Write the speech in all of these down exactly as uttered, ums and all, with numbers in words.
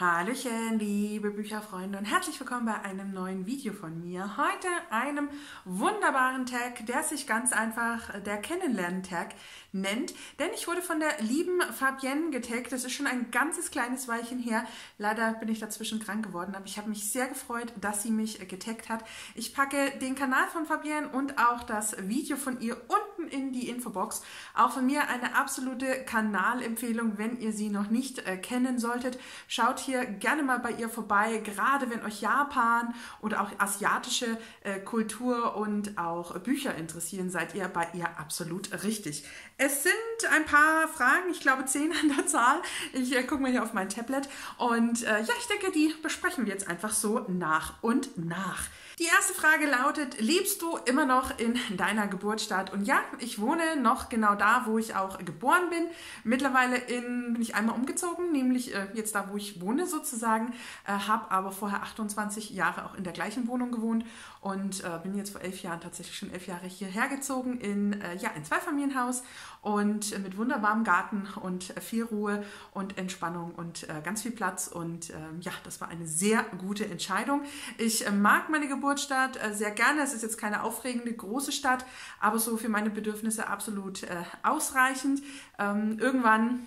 Hallöchen, liebe Bücherfreunde und herzlich willkommen bei einem neuen Video von mir. Heute einem wunderbaren Tag, der sich ganz einfach der Kennenlernen-Tag nennt, denn ich wurde von der lieben Fabienne getaggt. Das ist schon ein ganzes kleines Weilchen her. Leider bin ich dazwischen krank geworden, aber ich habe mich sehr gefreut, dass sie mich getaggt hat. Ich packe den Kanal von Fabienne und auch das Video von ihr unten in die Infobox. Auch von mir eine absolute Kanalempfehlung, wenn ihr sie noch nicht kennen solltet. Schaut hier gerne mal bei ihr vorbei, gerade wenn euch Japan oder auch asiatische äh, Kultur und auch Bücher interessieren, seid ihr bei ihr absolut richtig. Es sind ein paar Fragen, ich glaube zehn an der Zahl. Ich äh, gucke mal hier auf mein Tablet und äh, ja, ich denke, die besprechen wir jetzt einfach so nach und nach. Die erste Frage lautet, lebst du immer noch in deiner Geburtsstadt? Und ja, ich wohne noch genau da, wo ich auch geboren bin. Mittlerweile in, bin ich einmal umgezogen, nämlich äh, jetzt da, wo ich wohne sozusagen, äh, habe aber vorher achtundzwanzig Jahre auch in der gleichen Wohnung gewohnt und äh, bin jetzt vor elf Jahren, tatsächlich schon elf Jahre hierher gezogen in äh, ja, ein Zweifamilienhaus und äh, mit wunderbarem Garten und äh, viel Ruhe und Entspannung und äh, ganz viel Platz und äh, ja, das war eine sehr gute Entscheidung. Ich äh, mag meine Geburtsstadt Stadt sehr gerne. Es ist jetzt keine aufregende große Stadt, aber so für meine Bedürfnisse absolut äh, ausreichend. Ähm, irgendwann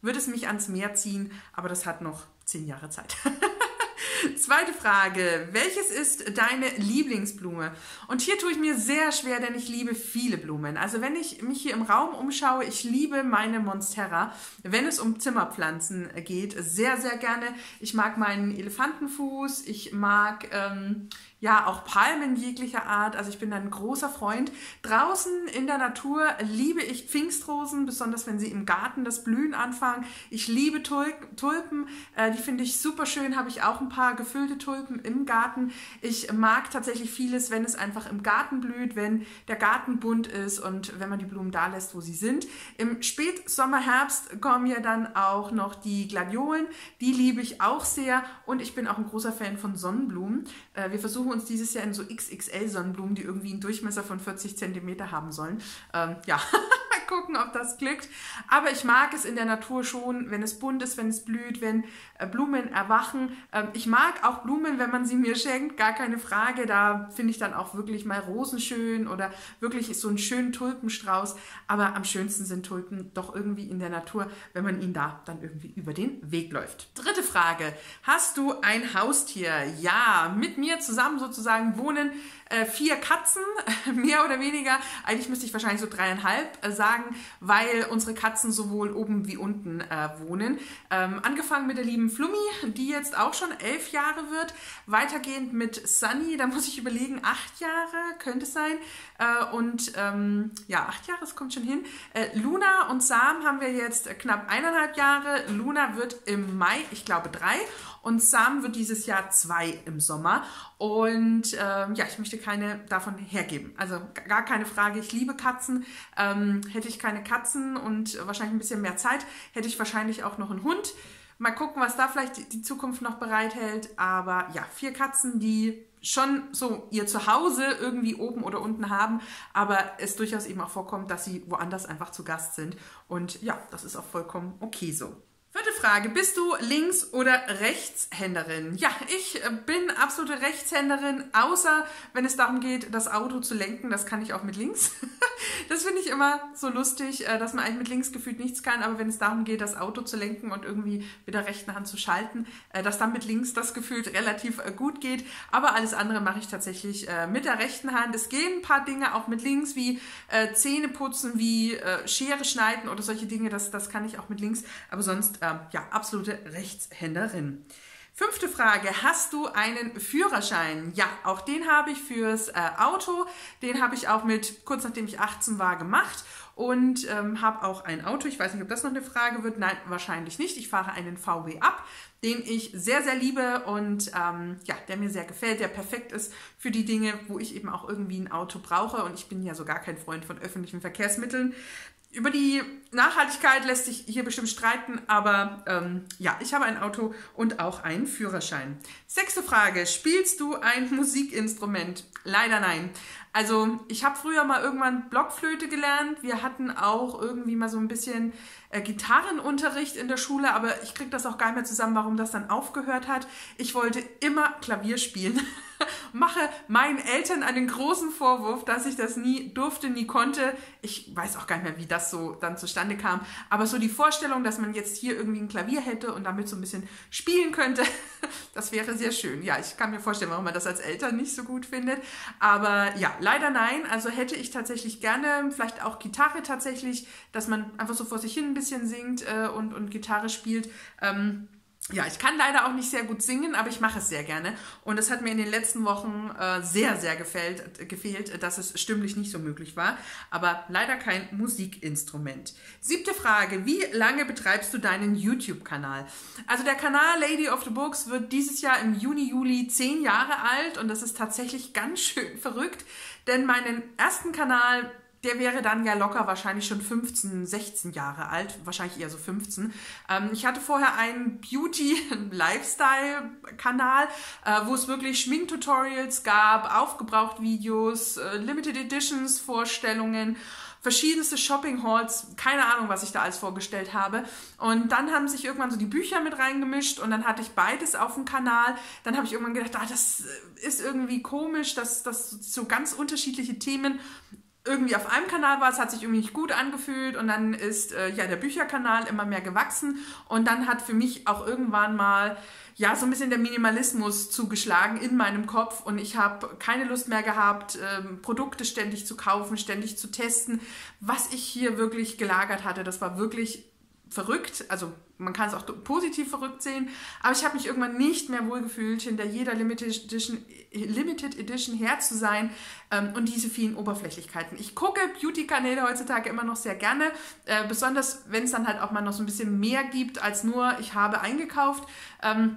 wird es mich ans Meer ziehen, aber das hat noch zehn Jahre Zeit. Zweite Frage, welches ist deine Lieblingsblume? Und hier tue ich mir sehr schwer, denn ich liebe viele Blumen. Also wenn ich mich hier im Raum umschaue, ich liebe meine Monstera, wenn es um Zimmerpflanzen geht, sehr, sehr gerne. Ich mag meinen Elefantenfuß, ich mag ähm, ja auch Palmen jeglicher Art, also ich bin ein großer Freund. Draußen in der Natur liebe ich Pfingstrosen, besonders wenn sie im Garten das Blühen anfangen. Ich liebe Tulp Tulpen, äh, die finde ich super schön, habe ich auch ein paar gefüllte Tulpen im Garten. Ich mag tatsächlich vieles, wenn es einfach im Garten blüht, wenn der Garten bunt ist und wenn man die Blumen da lässt, wo sie sind. Im Spätsommer, Herbst kommen ja dann auch noch die Gladiolen, die liebe ich auch sehr und ich bin auch ein großer Fan von Sonnenblumen. Äh, wir versuchen uns dieses Jahr in so X X L Sonnenblumen, die irgendwie einen Durchmesser von vierzig Zentimeter haben sollen. Ähm, ja, gucken, ob das glückt. Aber ich mag es in der Natur schon, wenn es bunt ist, wenn es blüht, wenn äh, Blumen erwachen. Ähm, ich mag auch Blumen, wenn man sie mir schenkt, gar keine Frage. Da finde ich dann auch wirklich mal Rosen schön oder wirklich so einen schönen Tulpenstrauß. Aber am schönsten sind Tulpen doch irgendwie in der Natur, wenn man ihnen da dann irgendwie über den Weg läuft. Dritte Frage. Hast du ein Haustier? Ja, mit mir zusammen sozusagen wohnen äh, vier Katzen, mehr oder weniger. Eigentlich müsste ich wahrscheinlich so dreieinhalb äh, sagen, weil unsere Katzen sowohl oben wie unten äh, wohnen. Ähm, angefangen mit der lieben Flummi, die jetzt auch schon elf Jahre wird. Weitergehend mit Sunny, da muss ich überlegen, acht Jahre könnte es sein. Äh, und ähm, ja, acht Jahre, es kommt schon hin. Äh, Luna und Sam haben wir jetzt knapp eineinhalb Jahre. Luna wird im Mai, ich glaube drei. Und Sam wird dieses Jahr zwei im Sommer. Und ähm, ja, ich möchte keine davon hergeben. Also gar keine Frage, ich liebe Katzen. Ähm, hätte ich keine Katzen und wahrscheinlich ein bisschen mehr Zeit, hätte ich wahrscheinlich auch noch einen Hund. Mal gucken, was da vielleicht die Zukunft noch bereithält. Aber ja, vier Katzen, die schon so ihr Zuhause irgendwie oben oder unten haben, aber es durchaus eben auch vorkommt, dass sie woanders einfach zu Gast sind. Und ja, das ist auch vollkommen okay so. Vierte Frage, bist du Links- oder Rechtshänderin? Ja, ich bin absolute Rechtshänderin, außer wenn es darum geht, das Auto zu lenken, das kann ich auch mit links. Das finde ich immer so lustig, dass man eigentlich mit links gefühlt nichts kann, aber wenn es darum geht, das Auto zu lenken und irgendwie mit der rechten Hand zu schalten, dass dann mit links das gefühlt relativ gut geht, aber alles andere mache ich tatsächlich mit der rechten Hand. Es gehen ein paar Dinge auch mit links, wie Zähne putzen, wie Schere schneiden oder solche Dinge, das, das kann ich auch mit links, aber sonst Ähm, ja, absolute Rechtshänderin. Fünfte Frage, hast du einen Führerschein? Ja, auch den habe ich fürs äh, Auto, den habe ich auch mit kurz nachdem ich achtzehn war gemacht und ähm, habe auch ein Auto. Ich weiß nicht, ob das noch eine Frage wird. Nein, wahrscheinlich nicht. Ich fahre einen V W ab, den ich sehr, sehr liebe und ähm, ja, der mir sehr gefällt, der perfekt ist für die Dinge, wo ich eben auch irgendwie ein Auto brauche und ich bin ja so gar kein Freund von öffentlichen Verkehrsmitteln. Über die Nachhaltigkeit lässt sich hier bestimmt streiten, aber ähm, ja, ich habe ein Auto und auch einen Führerschein. Sechste Frage, spielst du ein Musikinstrument? Leider nein. Also ich habe früher mal irgendwann Blockflöte gelernt, wir hatten auch irgendwie mal so ein bisschen äh, Gitarrenunterricht in der Schule, aber ich kriege das auch gar nicht mehr zusammen, warum das dann aufgehört hat. Ich wollte immer Klavier spielen. Mache meinen Eltern einen großen Vorwurf, dass ich das nie durfte, nie konnte. Ich weiß auch gar nicht mehr, wie das so dann zustande kam. Aber so die Vorstellung, dass man jetzt hier irgendwie ein Klavier hätte und damit so ein bisschen spielen könnte, das wäre sehr schön. Ja, ich kann mir vorstellen, warum man das als Eltern nicht so gut findet. Aber ja, leider nein. Also hätte ich tatsächlich gerne, vielleicht auch Gitarre tatsächlich, dass man einfach so vor sich hin ein bisschen singt äh, und, und Gitarre spielt. Ähm, Ja, ich kann leider auch nicht sehr gut singen, aber ich mache es sehr gerne. Und es hat mir in den letzten Wochen äh, sehr, sehr gefällt, gefehlt, dass es stimmlich nicht so möglich war. Aber leider kein Musikinstrument. Siebte Frage. Wie lange betreibst du deinen YouTube-Kanal? Also der Kanal Lady of the Books wird dieses Jahr im Juni, Juli zehn Jahre alt. Und das ist tatsächlich ganz schön verrückt, denn meinen ersten Kanal... Der wäre dann ja locker wahrscheinlich schon fünfzehn, sechzehn Jahre alt, wahrscheinlich eher so fünfzehn. Ähm, ich hatte vorher einen Beauty-Lifestyle-Kanal, äh, wo es wirklich Schminktutorials gab, Aufgebraucht-Videos, äh, Limited-Editions-Vorstellungen, verschiedenste Shopping-Halls, keine Ahnung, was ich da alles vorgestellt habe. Und dann haben sich irgendwann so die Bücher mit reingemischt und dann hatte ich beides auf dem Kanal. Dann habe ich irgendwann gedacht, ah, das ist irgendwie komisch, dass das so ganz unterschiedliche Themen irgendwie auf einem Kanal war, es hat sich irgendwie nicht gut angefühlt und dann ist äh, ja der Bücherkanal immer mehr gewachsen und dann hat für mich auch irgendwann mal ja so ein bisschen der Minimalismus zugeschlagen in meinem Kopf und ich habe keine Lust mehr gehabt, ähm, Produkte ständig zu kaufen, ständig zu testen. Was ich hier wirklich gelagert hatte, das war wirklich verrückt, also man kann es auch positiv verrückt sehen, aber ich habe mich irgendwann nicht mehr wohlgefühlt, hinter jeder Limited Edition, Limited Edition her zu sein ähm, und diese vielen Oberflächlichkeiten. Ich gucke Beauty-Kanäle heutzutage immer noch sehr gerne, äh, besonders wenn es dann halt auch mal noch so ein bisschen mehr gibt als nur, ich habe eingekauft. Ähm,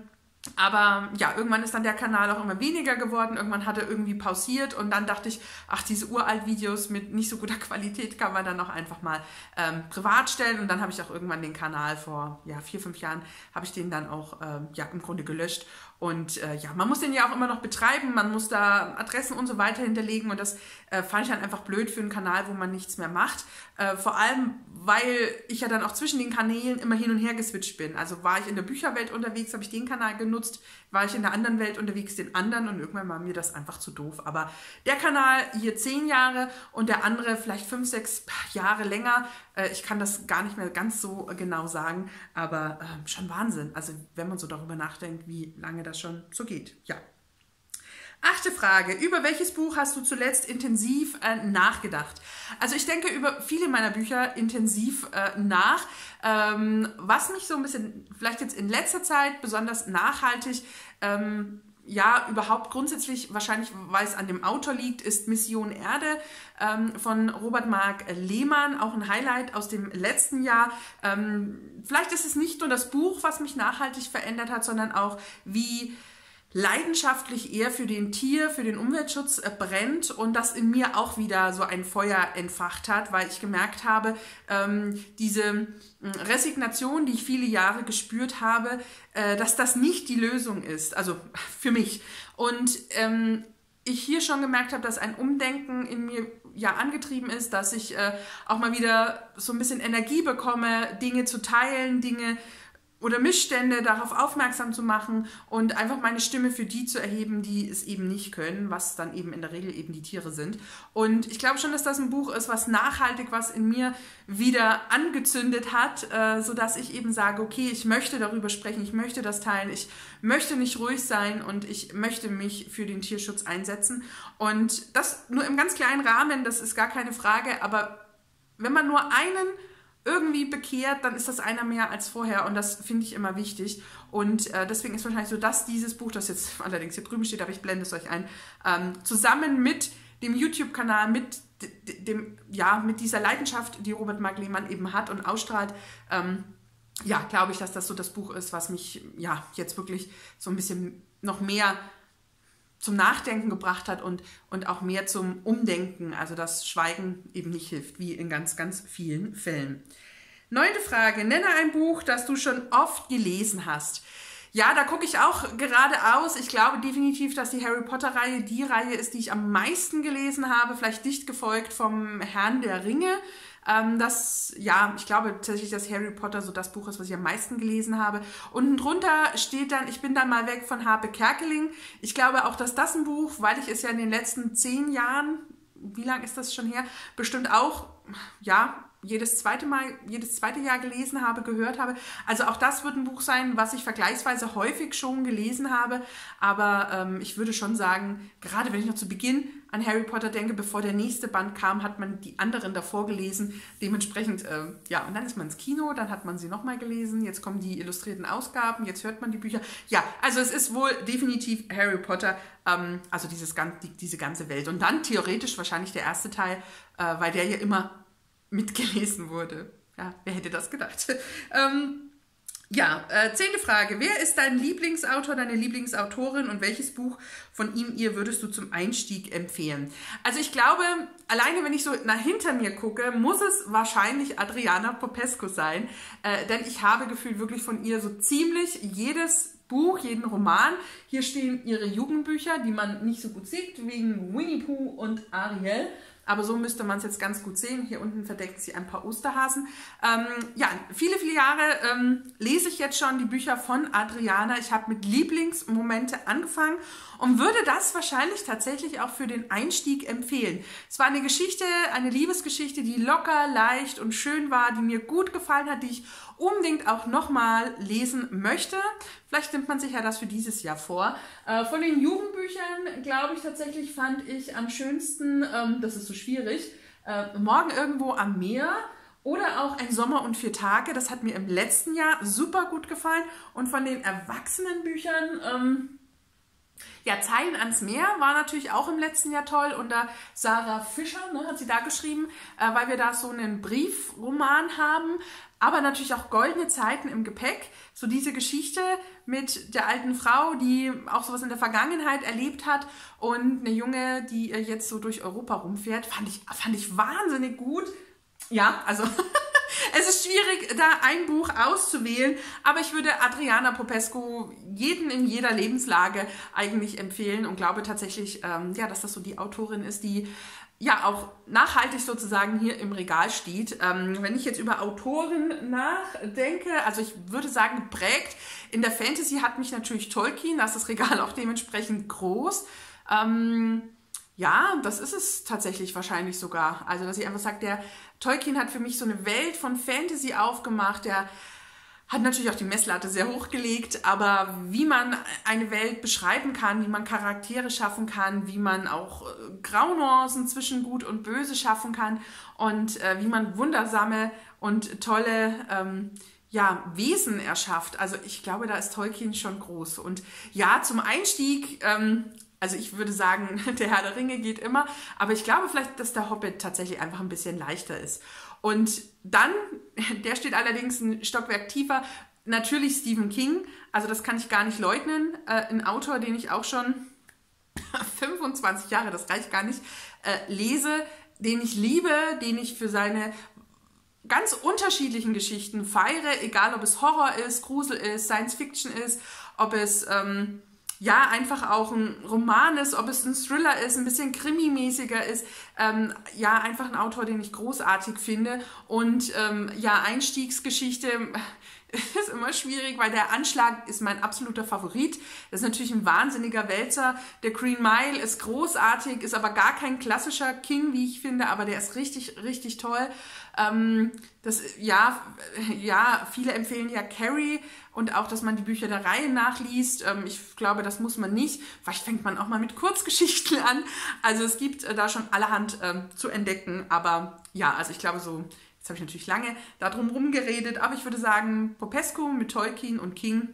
Aber ja, irgendwann ist dann der Kanal auch immer weniger geworden, irgendwann hat er irgendwie pausiert und dann dachte ich, ach, diese uralt Videos mit nicht so guter Qualität kann man dann auch einfach mal ähm, privat stellen und dann habe ich auch irgendwann den Kanal vor ja, vier, fünf Jahren, habe ich den dann auch ähm, ja, im Grunde gelöscht. Und äh, ja, man muss den ja auch immer noch betreiben, man muss da Adressen und so weiter hinterlegen und das äh, fand ich dann einfach blöd für einen Kanal, wo man nichts mehr macht. Äh, vor allem, weil ich ja dann auch zwischen den Kanälen immer hin und her geswitcht bin. Also war ich in der Bücherwelt unterwegs, habe ich den Kanal genutzt, war ich in der anderen Welt unterwegs, den anderen und irgendwann war mir das einfach zu doof. Aber der Kanal hier zehn Jahre und der andere vielleicht fünf, sechs Jahre länger. Äh, ich kann das gar nicht mehr ganz so genau sagen, aber äh, schon Wahnsinn. Also wenn man so darüber nachdenkt, wie lange das das schon so geht, ja. Achte Frage, über welches Buch hast du zuletzt intensiv äh, nachgedacht? Also ich denke über viele meiner Bücher intensiv äh, nach. Ähm, was mich so ein bisschen, vielleicht jetzt in letzter Zeit, besonders nachhaltig, ähm, ja, überhaupt grundsätzlich, wahrscheinlich weil es an dem Autor liegt, ist Mission Erde ähm, von Robert Mark Lehmann, auch ein Highlight aus dem letzten Jahr. Ähm, vielleicht ist es nicht nur das Buch, was mich nachhaltig verändert hat, sondern auch wie leidenschaftlich er für den Tier, für den Umweltschutz brennt und das in mir auch wieder so ein Feuer entfacht hat, weil ich gemerkt habe, ähm, diese Resignation, die ich viele Jahre gespürt habe, äh, dass das nicht die Lösung ist, also für mich. Und ähm, ich hier schon gemerkt habe, dass ein Umdenken in mir ja angetrieben ist, dass ich äh, auch mal wieder so ein bisschen Energie bekomme, Dinge zu teilen, Dinge oder Missstände darauf aufmerksam zu machen und einfach meine Stimme für die zu erheben, die es eben nicht können, was dann eben in der Regel eben die Tiere sind. Und ich glaube schon, dass das ein Buch ist, was nachhaltig was in mir wieder angezündet hat, äh, sodass ich eben sage, okay, ich möchte darüber sprechen, ich möchte das teilen, ich möchte nicht ruhig sein und ich möchte mich für den Tierschutz einsetzen. Und das nur im ganz kleinen Rahmen, das ist gar keine Frage, aber wenn man nur einen irgendwie bekehrt, dann ist das einer mehr als vorher und das finde ich immer wichtig und äh, deswegen ist wahrscheinlich so, dass dieses Buch, das jetzt allerdings hier drüben steht, aber ich blende es euch ein, ähm, zusammen mit dem YouTube-Kanal, mit dem, ja, mit dieser Leidenschaft, die Robert Mark Lehmann eben hat und ausstrahlt, ähm, ja, glaube ich, dass das so das Buch ist, was mich ja jetzt wirklich so ein bisschen noch mehr zum Nachdenken gebracht hat und, und auch mehr zum Umdenken, also dass Schweigen eben nicht hilft, wie in ganz, ganz vielen Fällen. Neunte Frage, nenne ein Buch, das du schon oft gelesen hast. Ja, da gucke ich auch geradeaus. Ich glaube definitiv, dass die Harry Potter-Reihe die Reihe ist, die ich am meisten gelesen habe, vielleicht dicht gefolgt vom Herrn der Ringe. Ähm, das, ja, ich glaube tatsächlich, dass Harry Potter so das Buch ist, was ich am meisten gelesen habe. Unten drunter steht dann, ich bin dann mal weg von Hape Kerkeling. Ich glaube auch, dass das ein Buch, weil ich es ja in den letzten zehn Jahren, wie lang ist das schon her, bestimmt auch, ja, jedes zweite Mal, jedes zweite Jahr gelesen habe, gehört habe. Also auch das wird ein Buch sein, was ich vergleichsweise häufig schon gelesen habe. Aber ähm, ich würde schon sagen, gerade wenn ich noch zu Beginn an Harry Potter denke, bevor der nächste Band kam, hat man die anderen davor gelesen. Dementsprechend, äh, ja, und dann ist man ins Kino, dann hat man sie nochmal gelesen, jetzt kommen die illustrierten Ausgaben, jetzt hört man die Bücher. Ja, also es ist wohl definitiv Harry Potter, ähm, also dieses, die, diese ganze Welt. Und dann theoretisch wahrscheinlich der erste Teil, äh, weil der ja immer mitgelesen wurde. Ja, wer hätte das gedacht? ähm, ja, äh, zehnte Frage. Wer ist dein Lieblingsautor, deine Lieblingsautorin und welches Buch von ihm, ihr würdest du zum Einstieg empfehlen? Also ich glaube, alleine wenn ich so nach hinter mir gucke, muss es wahrscheinlich Adriana Popescu sein, äh, denn ich habe gefühlt wirklich von ihr so ziemlich jedes Buch, jeden Roman. Hier stehen ihre Jugendbücher, die man nicht so gut sieht, wegen Winnie Pooh und Ariel. Aber so müsste man es jetzt ganz gut sehen. Hier unten verdeckt sie ein paar Osterhasen. Ähm, ja, viele, viele Jahre ähm, lese ich jetzt schon die Bücher von Adriana. Ich habe mit Lieblingsmomente angefangen und würde das wahrscheinlich tatsächlich auch für den Einstieg empfehlen. Es war eine Geschichte, eine Liebesgeschichte, die locker, leicht und schön war, die mir gut gefallen hat, die ich unbedingt auch nochmal lesen möchte. Vielleicht nimmt man sich ja das für dieses Jahr vor. Äh, von den Jugendbüchern, glaube ich, tatsächlich fand ich am schönsten, ähm, das ist so schwierig, äh, Morgen irgendwo am Meer oder auch Ein Sommer und vier Tage. Das hat mir im letzten Jahr super gut gefallen. Und von den Erwachsenenbüchern, ähm, ja, Zeilen ans Meer war natürlich auch im letzten Jahr toll. Und da Sarah Fischer, ne, hat sie da geschrieben, äh, weil wir da so einen Briefroman haben. Aber natürlich auch Goldene Zeiten im Gepäck. So diese Geschichte mit der alten Frau, die auch sowas in der Vergangenheit erlebt hat und eine Junge, die jetzt so durch Europa rumfährt, fand ich, fand ich wahnsinnig gut. Ja, also es ist schwierig, da ein Buch auszuwählen, aber ich würde Adriana Popescu jeden in jeder Lebenslage eigentlich empfehlen und glaube tatsächlich, ähm, ja, dass das so die Autorin ist, die ja auch nachhaltig sozusagen hier im Regal steht. Ähm, wenn ich jetzt über Autoren nachdenke, also ich würde sagen, geprägt in der Fantasy hat mich natürlich Tolkien, da ist das Regal auch dementsprechend groß. Ähm, ja, das ist es tatsächlich wahrscheinlich sogar. Also, dass ich einfach sage, der Tolkien hat für mich so eine Welt von Fantasy aufgemacht, der hat natürlich auch die Messlatte sehr hochgelegt, aber wie man eine Welt beschreiben kann, wie man Charaktere schaffen kann, wie man auch Graunuancen zwischen Gut und Böse schaffen kann und äh, wie man wundersame und tolle ähm, ja, Wesen erschafft. Also ich glaube, da ist Tolkien schon groß. Und ja, zum Einstieg, ähm, also ich würde sagen, der Herr der Ringe geht immer, aber ich glaube vielleicht, dass der Hobbit tatsächlich einfach ein bisschen leichter ist. Und dann, der steht allerdings ein Stockwerk tiefer, natürlich Stephen King, also das kann ich gar nicht leugnen, äh, ein Autor, den ich auch schon fünfundzwanzig Jahre, das reicht gar nicht, äh, lese, den ich liebe, den ich für seine ganz unterschiedlichen Geschichten feiere, egal ob es Horror ist, Grusel ist, Science Fiction ist, ob es ähm, ja einfach auch ein Roman ist, ob es ein Thriller ist, ein bisschen krimimäßiger ist. Ähm, ja, einfach ein Autor, den ich großartig finde. Und ähm, ja, Einstiegsgeschichte ist immer schwierig, weil Der Anschlag ist mein absoluter Favorit. Das ist natürlich ein wahnsinniger Wälzer. Der Green Mile ist großartig, ist aber gar kein klassischer King, wie ich finde, aber der ist richtig, richtig toll. Ähm, das, ja, ja, viele empfehlen ja Carrie und auch, dass man die Bücher der Reihe nachliest. Ähm, ich glaube, das muss man nicht. Vielleicht fängt man auch mal mit Kurzgeschichten an. Also es gibt äh, da schon allerhand ähm, zu entdecken. Aber ja, also ich glaube so, jetzt habe ich natürlich lange darum rumgeredet, aber ich würde sagen, Popescu mit Tolkien und King,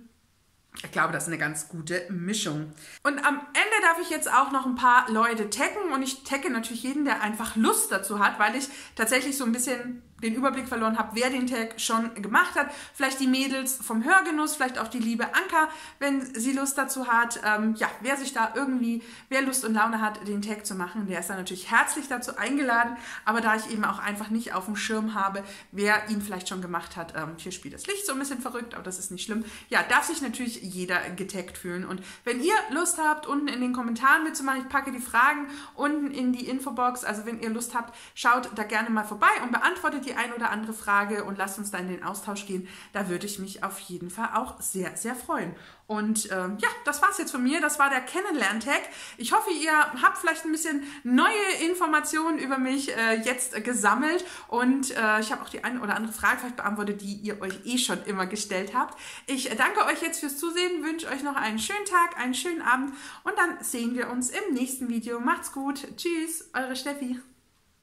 ich glaube, das ist eine ganz gute Mischung. Und am Ende Folge darf ich jetzt auch noch ein paar Leute taggen und ich tagge natürlich jeden, der einfach Lust dazu hat, weil ich tatsächlich so ein bisschen den Überblick verloren habe, wer den Tag schon gemacht hat. Vielleicht die Mädels vom Hörgenuss, vielleicht auch die liebe Anka, wenn sie Lust dazu hat. Ähm, ja, wer sich da irgendwie, wer Lust und Laune hat, den Tag zu machen, der ist dann natürlich herzlich dazu eingeladen. Aber da ich eben auch einfach nicht auf dem Schirm habe, wer ihn vielleicht schon gemacht hat, ähm, hier spielt das Licht so ein bisschen verrückt, aber das ist nicht schlimm. Ja, darf sich natürlich jeder getaggt fühlen. Und wenn ihr Lust habt, unten in den Kommentaren mitzumachen, ich packe die Fragen unten in die Infobox. Also wenn ihr Lust habt, schaut da gerne mal vorbei und beantwortet die ein oder andere Frage und lasst uns dann in den Austausch gehen. Da würde ich mich auf jeden Fall auch sehr, sehr freuen. Und ähm, ja, das war's jetzt von mir. Das war der Kennenlern-Tag. Ich hoffe, ihr habt vielleicht ein bisschen neue Informationen über mich äh, jetzt äh, gesammelt und äh, ich habe auch die eine oder andere Frage vielleicht beantwortet, die ihr euch eh schon immer gestellt habt. Ich danke euch jetzt fürs Zusehen, wünsche euch noch einen schönen Tag, einen schönen Abend und dann sehen wir uns im nächsten Video. Macht's gut. Tschüss, eure Steffi.